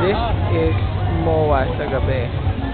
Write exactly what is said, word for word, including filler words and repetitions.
This is M O A sa gabi.